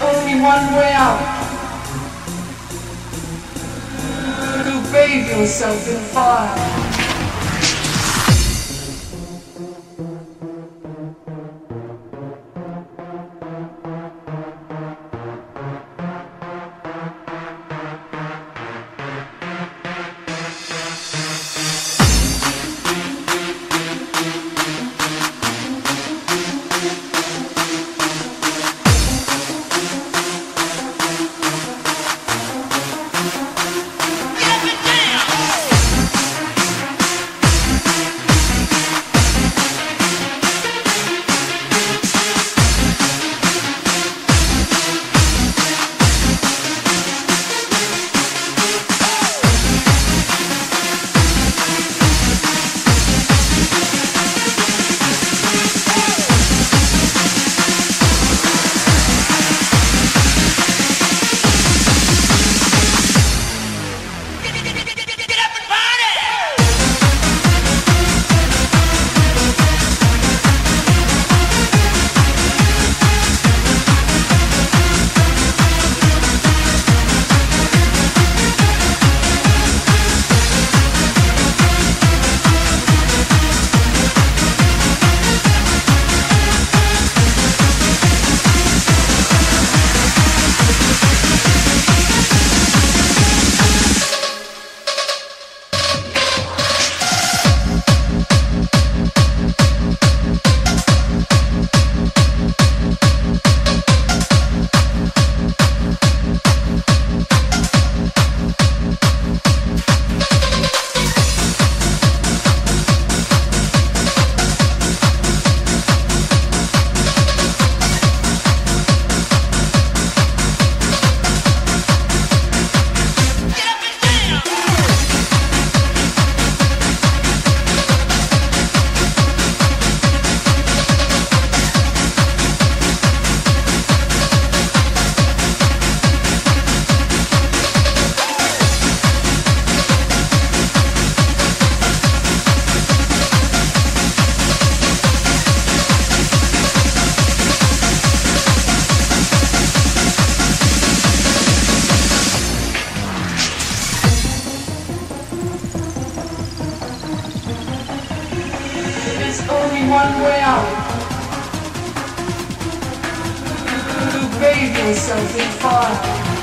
is only one way out. You bathe yourself in fire. One way out. You bathe yourself in fire.